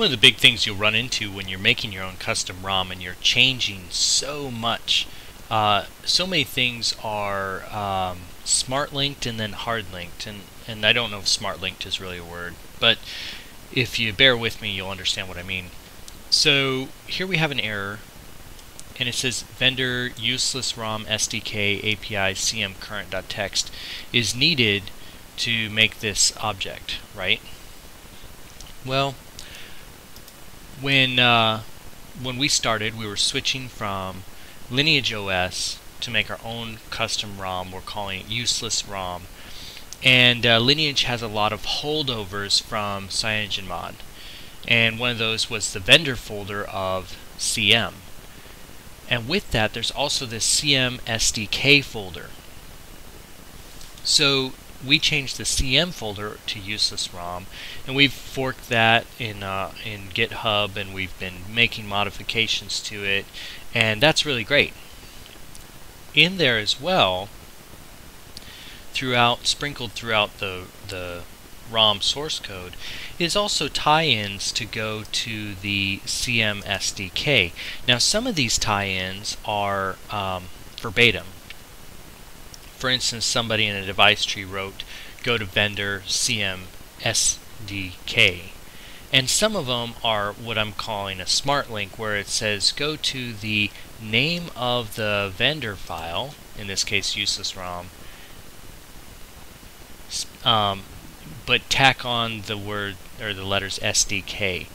One of the big things you'll run into when you're making your own custom ROM and you're changing so much, so many things are smart linked and then hard linked, and I don't know if smart linked is really a word, but if you bear with me you'll understand what I mean. So here we have an error and it says vendor uselessromsdk API CM current.text is needed to make this object, right? Well, when we started, we were switching from Lineage OS to make our own custom ROM. We're calling it Useless ROM, and Lineage has a lot of holdovers from CyanogenMod, and one of those was the vendor folder of CM, and with that there's also this CMSDK folder. So we changed the CM folder to Useless ROM, and we've forked that in GitHub, and we've been making modifications to it, and that's really great. In there as well, throughout, sprinkled throughout the ROM source code, is also tie-ins to go to the CM SDK. Now, some of these tie-ins are verbatim. For instance, somebody in a device tree wrote, go to vendor CMSDK. And some of them are what I'm calling a smart link, where it says go to the name of the vendor file, in this case useless ROM, but tack on the word or the letters SDK.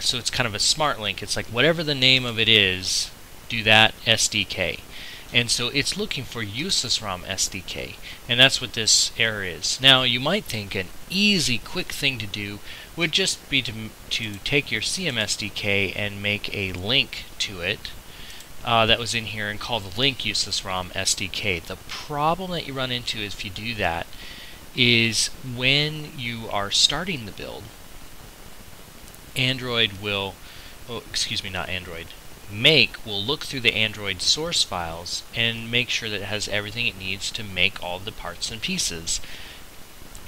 So it's kind of a smart link. It's like whatever the name of it is, do that SDK. And so it's looking for useless ROM SDK, and that's what this error is. Now you might think an easy, quick thing to do would just be to take your CMSDK and make a link to it that was in here and call the link useless ROM SDK. The problem that you run into if you do that is when you are starting the build, Make will look through the Android source files and make sure that it has everything it needs to make all the parts and pieces.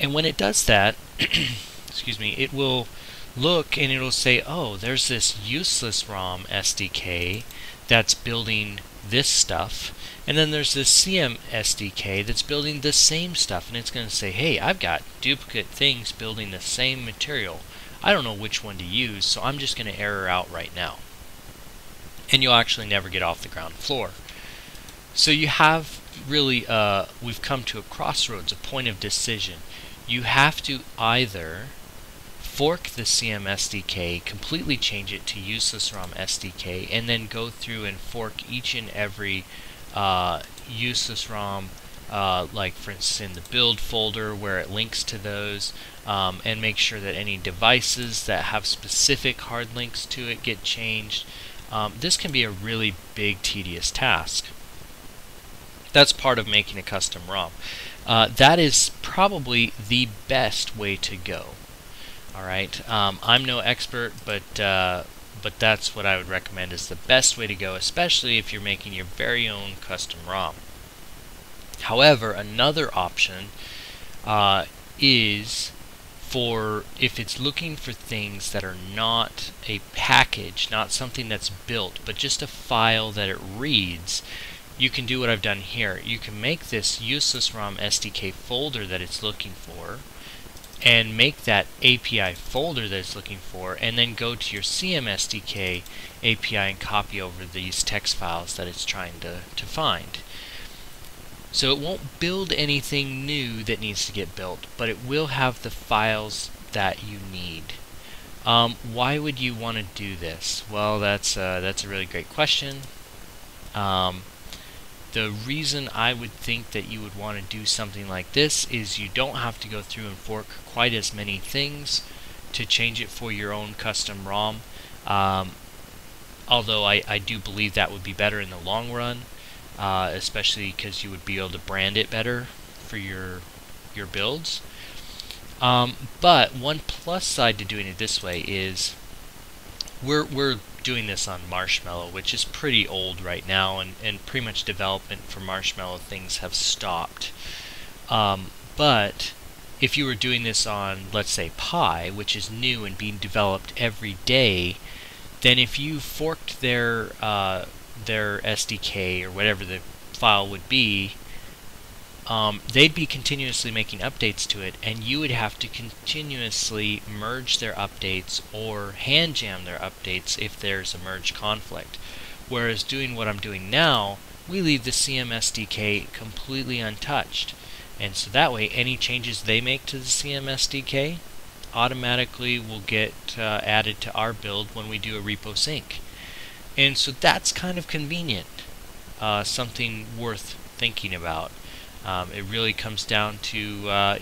And when it does that, it will look and it'll say, oh, there's this useless ROM SDK that's building this stuff, and then there's this CM SDK that's building the same stuff, and it's going to say, hey, I've got duplicate things building the same material. I don't know which one to use, so I'm just going to error out right now. And you'll actually never get off the ground floor. So you have really, we've come to a crossroads, a point of decision. You have to either fork the CM SDK, completely change it to useless ROM SDK, and then go through and fork each and every useless ROM, like for instance in the build folder where it links to those, and make sure that any devices that have specific hard links to it get changed. This can be a really big, tedious task. That's part of making a custom ROM. That is probably the best way to go. All right, I'm no expert, but that's what I would recommend is the best way to go, especially if you're making your very own custom ROM. However, another option is for if it's looking for things that are not a package, not something that's built, but just a file that it reads, you can do what I've done here. You can make this useless ROM SDK folder that it's looking for and make that API folder that it's looking for, and then go to your CMSDK API and copy over these text files that it's trying to find. So it won't build anything new that needs to get built, but it will have the files that you need. Why would you want to do this? Well, that's a really great question. The reason I would think that you would want to do something like this is you don't have to go through and fork quite as many things to change it for your own custom ROM. Although I do believe that would be better in the long run. Especially because you would be able to brand it better for your builds. But one plus side to doing it this way is we're doing this on Marshmallow, which is pretty old right now, and pretty much development for Marshmallow things have stopped. But if you were doing this on, let's say, Pi, which is new and being developed every day, then if you forked their SDK or whatever the file would be, they'd be continuously making updates to it, and you would have to continuously merge their updates or hand jam their updates if there's a merge conflict. Whereas doing what I'm doing now, we leave the CMSDK completely untouched. And so that way, any changes they make to the CMSDK automatically will get added to our build when we do a repo sync. And so that's kind of convenient, something worth thinking about. It really comes down to,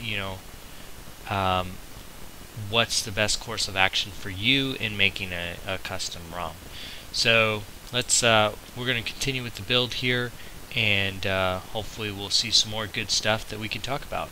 what's the best course of action for you in making a custom ROM. So let's, we're going to continue with the build here, and hopefully we'll see some more good stuff that we can talk about.